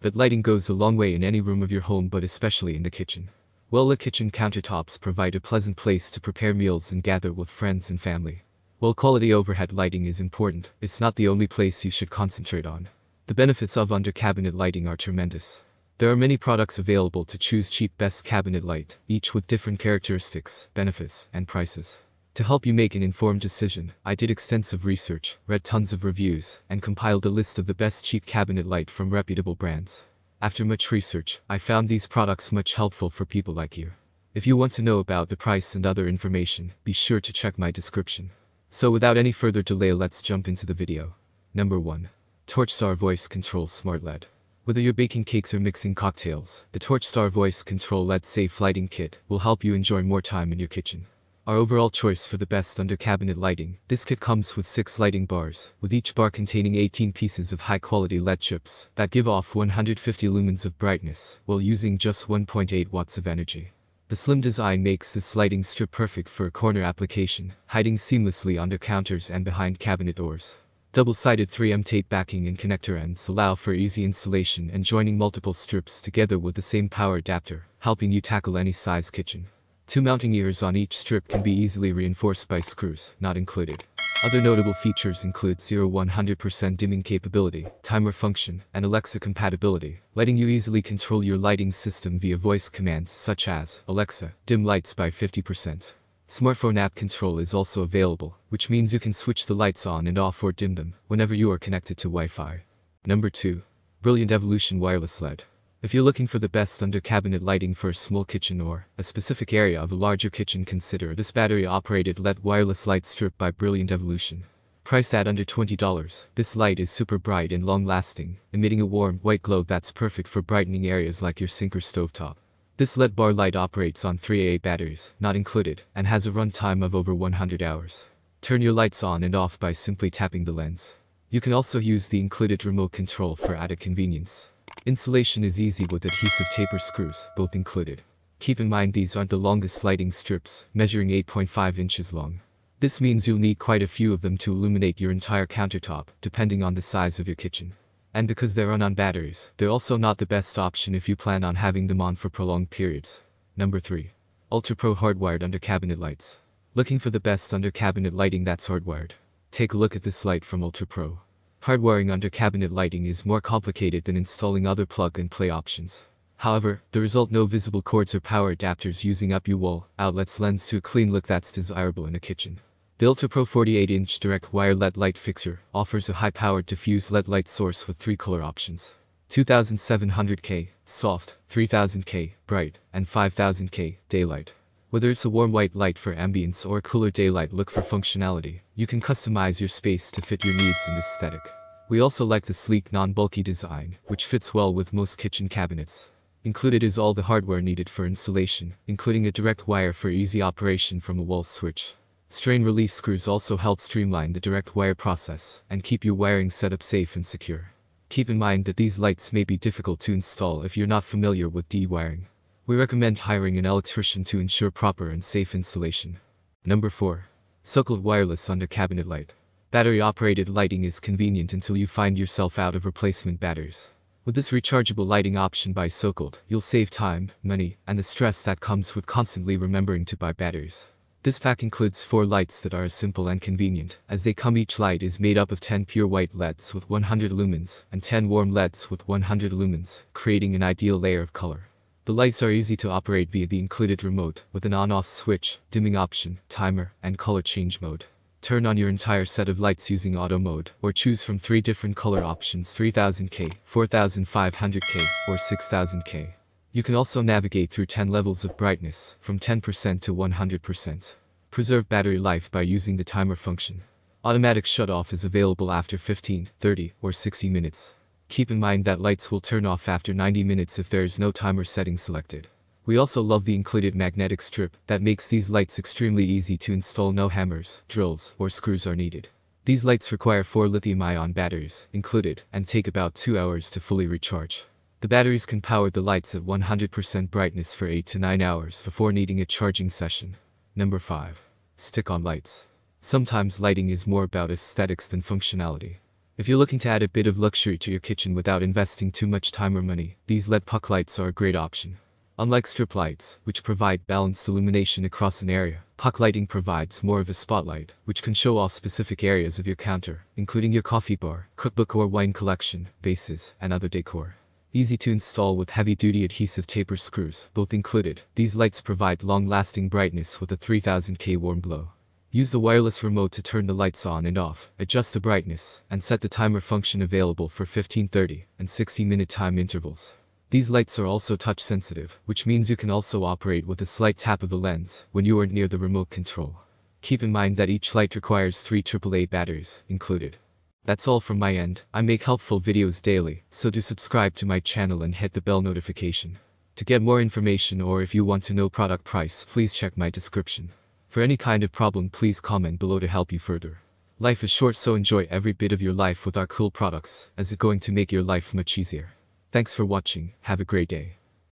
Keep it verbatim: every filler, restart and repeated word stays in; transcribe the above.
But lighting goes a long way in any room of your home, but especially in the kitchen. Well-lit kitchen countertops provide a pleasant place to prepare meals and gather with friends and family. While quality overhead lighting is important, it's not the only place you should concentrate on. The benefits of under-cabinet lighting are tremendous. There are many products available to choose. Cheap best cabinet light, each with different characteristics, benefits, and prices. To help you make an informed decision, I did extensive research, read tons of reviews, and compiled a list of the best cheap cabinet light from reputable brands. After much research, I found these products much helpful for people like you. If you want to know about the price and other information, be sure to check my description. So without any further delay, let's jump into the video. Number one. Torchstar Voice Control Smart L E D. Whether you're baking cakes or mixing cocktails, the Torchstar Voice Control L E D Safe Lighting Kit will help you enjoy more time in your kitchen. Our overall choice for the best under-cabinet lighting, this kit comes with six lighting bars, with each bar containing eighteen pieces of high-quality L E D chips that give off one hundred fifty lumens of brightness while using just one point eight watts of energy. The slim design makes this lighting strip perfect for a corner application, hiding seamlessly under counters and behind cabinet doors. Double-sided three M tape backing and connector ends allow for easy installation and joining multiple strips together with the same power adapter, helping you tackle any size kitchen. Two mounting ears on each strip can be easily reinforced by screws, not included. Other notable features include zero to one hundred percent dimming capability, timer function, and Alexa compatibility, letting you easily control your lighting system via voice commands such as, Alexa, dim lights by fifty percent. Smartphone app control is also available, which means you can switch the lights on and off or dim them whenever you are connected to Wi-Fi. Number two. Brilliant Evolution Wireless L E D. If you're looking for the best under-cabinet lighting for a small kitchen or a specific area of a larger kitchen, consider this battery-operated L E D wireless light strip by Brilliant Evolution. Priced at under twenty dollars, this light is super bright and long-lasting, emitting a warm, white glow that's perfect for brightening areas like your sink or stovetop. This L E D bar light operates on three double A batteries, not included, and has a runtime of over one hundred hours. Turn your lights on and off by simply tapping the lens. You can also use the included remote control for added convenience. Installation is easy with adhesive tape or screws, both included. Keep in mind these aren't the longest lighting strips, measuring eight point five inches long. This means you'll need quite a few of them to illuminate your entire countertop, depending on the size of your kitchen. And because they run on batteries, they're also not the best option if you plan on having them on for prolonged periods. Number three. UltraPro Hardwired Under-Cabinet Lights. Looking for the best under-cabinet lighting that's hardwired? Take a look at this light from UltraPro. Hardwiring under-cabinet lighting is more complicated than installing other plug-and-play options. However, the result: no visible cords or power adapters using up your wall outlets, lends to a clean look that's desirable in a kitchen. The UltraPro forty-eight inch direct wire L E D light fixture offers a high-powered diffuse L E D light source with three color options. two thousand seven hundred K, soft, three thousand K, bright, and five thousand K, daylight. Whether it's a warm white light for ambience or a cooler daylight look for functionality, you can customize your space to fit your needs and aesthetic. We also like the sleek, non-bulky design, which fits well with most kitchen cabinets. Included is all the hardware needed for installation, including a direct wire for easy operation from a wall switch. Strain relief screws also help streamline the direct wire process and keep your wiring setup safe and secure. Keep in mind that these lights may be difficult to install if you're not familiar with de-wiring. We recommend hiring an electrician to ensure proper and safe installation. Number four. SZOKLED Wireless Under-Cabinet Light. Battery-operated lighting is convenient until you find yourself out of replacement batteries. With this rechargeable lighting option by SZOKLED, you'll save time, money, and the stress that comes with constantly remembering to buy batteries. This pack includes four lights that are as simple and convenient as they come. Each light is made up of ten pure white L E Ds with one hundred lumens and ten warm L E Ds with one hundred lumens, creating an ideal layer of color. The lights are easy to operate via the included remote with an on-off switch, dimming option, timer, and color change mode. Turn on your entire set of lights using auto mode, or choose from three different color options: three thousand K, four thousand five hundred K, or six thousand K. You can also navigate through ten levels of brightness, from ten percent to one hundred percent. Preserve battery life by using the timer function. Automatic shut-off is available after fifteen, thirty, or sixty minutes. Keep in mind that lights will turn off after ninety minutes if there is no timer setting selected. We also love the included magnetic strip that makes these lights extremely easy to install. No hammers, drills, or screws are needed. These lights require four lithium-ion batteries, included, and take about two hours to fully recharge. The batteries can power the lights at one hundred percent brightness for eight to nine hours before needing a charging session. Number five. Stick-on Lights. Sometimes lighting is more about aesthetics than functionality. If you're looking to add a bit of luxury to your kitchen without investing too much time or money, these L E D puck lights are a great option. Unlike strip lights, which provide balanced illumination across an area, puck lighting provides more of a spotlight, which can show off specific areas of your counter, including your coffee bar, cookbook or wine collection, vases, and other decor. Easy to install with heavy-duty adhesive taper screws, both included, these lights provide long-lasting brightness with a three thousand K warm glow. Use the wireless remote to turn the lights on and off, adjust the brightness, and set the timer function available for fifteen, thirty, and sixty minute time intervals. These lights are also touch-sensitive, which means you can also operate with a slight tap of the lens when you are near the remote control. Keep in mind that each light requires three triple A batteries, included. That's all from my end. I make helpful videos daily, so do subscribe to my channel and hit the bell notification. To get more information or if you want to know product price, please check my description. For any kind of problem, please comment below to help you further. Life is short, so enjoy every bit of your life with our cool products, as it's going to make your life much easier. Thanks for watching, have a great day.